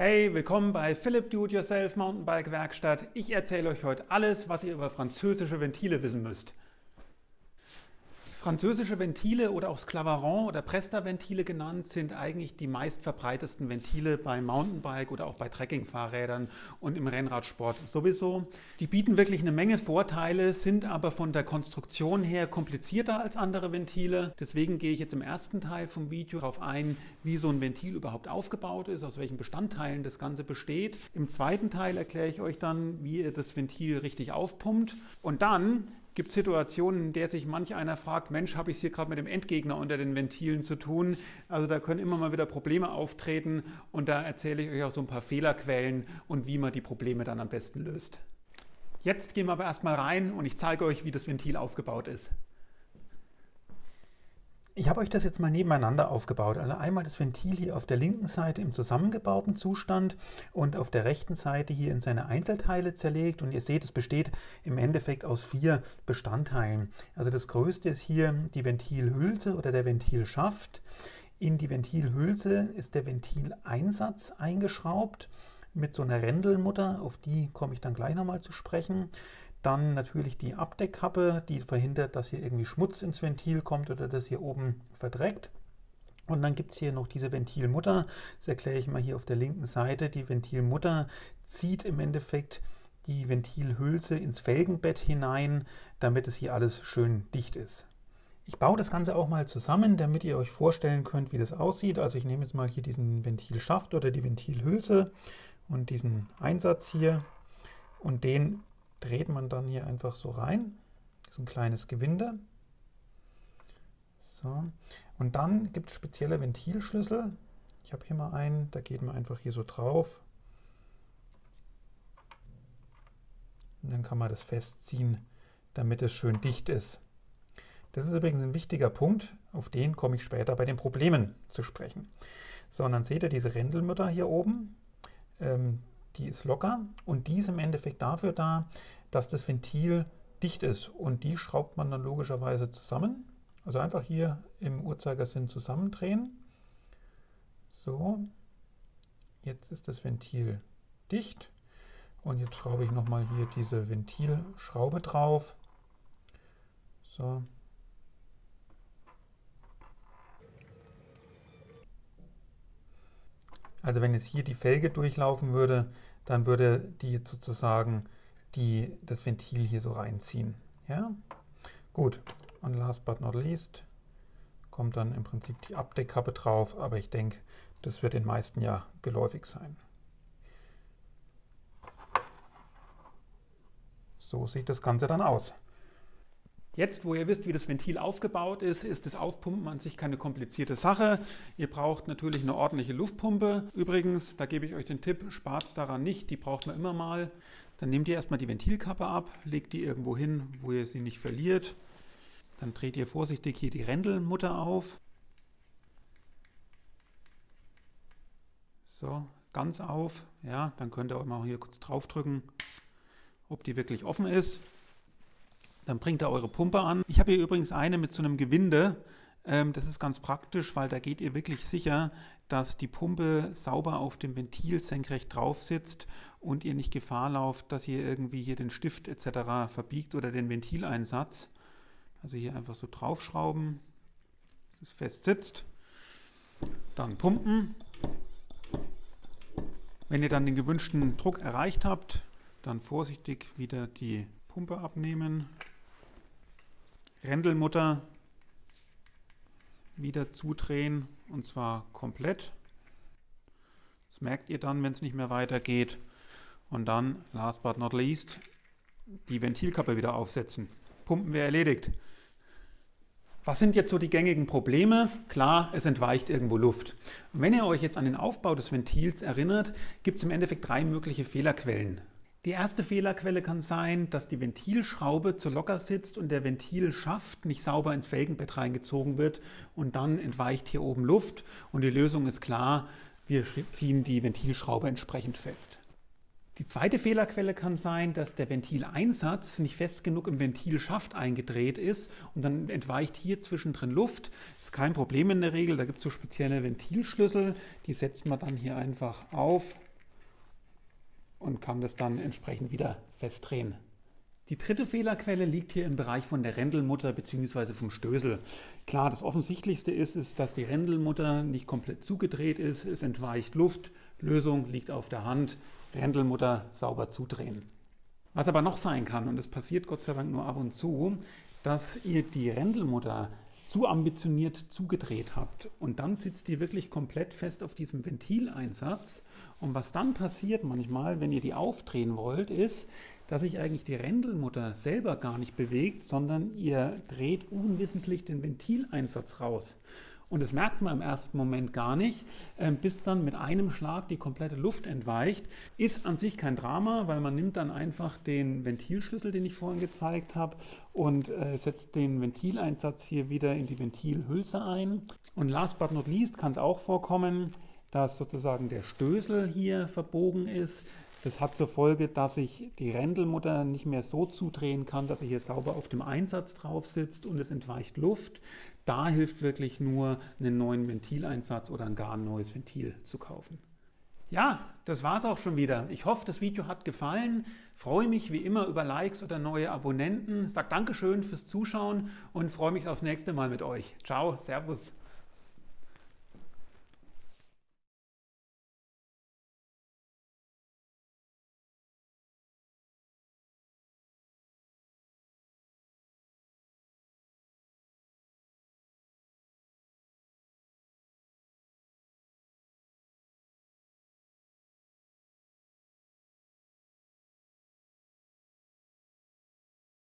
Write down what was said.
Hey, willkommen bei Philip Do-It-Yourself-Mountainbike-Werkstatt. Ich erzähle euch heute alles, was ihr über französische Ventile wissen müsst. Französische Ventile oder auch Sclavaron oder Presta-Ventile genannt sind eigentlich die meistverbreitesten Ventile bei Mountainbike oder auch bei Trekkingfahrrädern und im Rennradsport sowieso. Die bieten wirklich eine Menge Vorteile, sind aber von der Konstruktion her komplizierter als andere Ventile. Deswegen gehe ich jetzt im ersten Teil vom Video darauf ein, wie so ein Ventil überhaupt aufgebaut ist, aus welchen Bestandteilen das Ganze besteht. Im zweiten Teil erkläre ich euch dann, wie ihr das Ventil richtig aufpumpt. Und dann gibt es Situationen, in der sich manch einer fragt, Mensch, habe ich es hier gerade mit dem Endgegner unter den Ventilen zu tun? Also da können immer mal wieder Probleme auftreten und da erzähle ich euch auch so ein paar Fehlerquellen und wie man die Probleme dann am besten löst. Jetzt gehen wir aber erstmal rein und ich zeige euch, wie das Ventil aufgebaut ist. Ich habe euch das jetzt mal nebeneinander aufgebaut. Also einmal das Ventil hier auf der linken Seite im zusammengebauten Zustand und auf der rechten Seite hier in seine Einzelteile zerlegt. Und ihr seht, es besteht im Endeffekt aus 4 Bestandteilen. Also das größte ist hier die Ventilhülse oder der Ventilschaft. In die Ventilhülse ist der Ventileinsatz eingeschraubt mit so einer Rändelmutter. Auf die komme ich dann gleich nochmal zu sprechen. Dann natürlich die Abdeckkappe, die verhindert, dass hier irgendwie Schmutz ins Ventil kommt oder das hier oben verdreckt. Und dann gibt es hier noch diese Ventilmutter. Das erkläre ich mal hier auf der linken Seite. Die Ventilmutter zieht im Endeffekt die Ventilhülse ins Felgenbett hinein, damit es hier alles schön dicht ist. Ich baue das Ganze auch mal zusammen, damit ihr euch vorstellen könnt, wie das aussieht. Also ich nehme jetzt mal hier diesen Ventilschaft oder die Ventilhülse und diesen Einsatz hier und den dreht man dann hier einfach so rein. Das ist ein kleines Gewinde. So. Und dann gibt es spezielle Ventilschlüssel. Ich habe hier mal einen, da geht man einfach hier so drauf. Und dann kann man das festziehen, damit es schön dicht ist. Das ist übrigens ein wichtiger Punkt, auf den komme ich später bei den Problemen zu sprechen. So, und dann seht ihr diese Rändelmutter hier oben. Die ist locker und die ist im Endeffekt dafür da, dass das Ventil dicht ist und die schraubt man dann logischerweise zusammen. Also einfach hier im Uhrzeigersinn zusammendrehen. So, jetzt ist das Ventil dicht und jetzt schraube ich nochmal hier diese Ventilschraube drauf. So. Also wenn jetzt hier die Felge durchlaufen würde, dann würde die jetzt sozusagen das Ventil hier so reinziehen. Ja? Gut, und last but not least kommt dann im Prinzip die Abdeckkappe drauf, aber ich denke, das wird den meisten ja geläufig sein. So sieht das Ganze dann aus. Jetzt, wo ihr wisst, wie das Ventil aufgebaut ist, ist das Aufpumpen an sich keine komplizierte Sache. Ihr braucht natürlich eine ordentliche Luftpumpe. Übrigens, da gebe ich euch den Tipp, spart es daran nicht, die braucht man immer mal. Dann nehmt ihr erstmal die Ventilkappe ab, legt die irgendwo hin, wo ihr sie nicht verliert. Dann dreht ihr vorsichtig hier die Rändelmutter auf. So, ganz auf. Ja, dann könnt ihr auch mal hier kurz draufdrücken, ob die wirklich offen ist. Dann bringt ihr eure Pumpe an. Ich habe hier übrigens eine mit so einem Gewinde. Das ist ganz praktisch, weil da geht ihr wirklich sicher, dass die Pumpe sauber auf dem Ventil senkrecht drauf sitzt und ihr nicht Gefahr lauft, dass ihr irgendwie hier den Stift etc. verbiegt oder den Ventileinsatz. Also hier einfach so draufschrauben, dass es fest sitzt. Dann pumpen. Wenn ihr dann den gewünschten Druck erreicht habt, dann vorsichtig wieder die Pumpe abnehmen. Rändelmutter wieder zudrehen und zwar komplett. Das merkt ihr dann, wenn es nicht mehr weitergeht. Und dann, last but not least, die Ventilkappe wieder aufsetzen. Pumpen wäre erledigt. Was sind jetzt so die gängigen Probleme? Klar, es entweicht irgendwo Luft. Und wenn ihr euch jetzt an den Aufbau des Ventils erinnert, gibt es im Endeffekt 3 mögliche Fehlerquellen. Die erste Fehlerquelle kann sein, dass die Ventilschraube zu locker sitzt und der Ventilschaft nicht sauber ins Felgenbett reingezogen wird und dann entweicht hier oben Luft und die Lösung ist klar, wir ziehen die Ventilschraube entsprechend fest. Die zweite Fehlerquelle kann sein, dass der Ventileinsatz nicht fest genug im Ventilschaft eingedreht ist und dann entweicht hier zwischendrin Luft. Das ist kein Problem in der Regel, da gibt es so spezielle Ventilschlüssel, die setzt man dann hier einfach auf. und kann das dann entsprechend wieder festdrehen. Die dritte Fehlerquelle liegt hier im Bereich von der Rändelmutter bzw. vom Stößel. Klar, das Offensichtlichste ist, dass die Rändelmutter nicht komplett zugedreht ist. Es entweicht Luft, Lösung liegt auf der Hand, Rändelmutter sauber zudrehen. Was aber noch sein kann, und das passiert Gott sei Dank nur ab und zu, dass ihr die Rändelmutter zu ambitioniert zugedreht habt und dann sitzt die wirklich komplett fest auf diesem Ventileinsatz. Und was dann passiert manchmal, wenn ihr die aufdrehen wollt, ist, dass sich eigentlich die Rändelmutter selber gar nicht bewegt, sondern ihr dreht unwissentlich den Ventileinsatz raus. Und das merkt man im ersten Moment gar nicht, bis dann mit einem Schlag die komplette Luft entweicht. Ist an sich kein Drama, weil man nimmt dann einfach den Ventilschlüssel, den ich vorhin gezeigt habe, und setzt den Ventileinsatz hier wieder in die Ventilhülse ein. Und last but not least kann es auch vorkommen, dass sozusagen der Stößel hier verbogen ist. Das hat zur Folge, dass sich die Rändelmutter nicht mehr so zudrehen kann, dass sie hier sauber auf dem Einsatz drauf sitzt und es entweicht Luft. Da hilft wirklich nur, einen neuen Ventileinsatz oder ein neues Ventil zu kaufen. Ja, das war's auch schon wieder. Ich hoffe, das Video hat gefallen. Freue mich wie immer über Likes oder neue Abonnenten. Sag Dankeschön fürs Zuschauen und freue mich aufs nächste Mal mit euch. Ciao, Servus.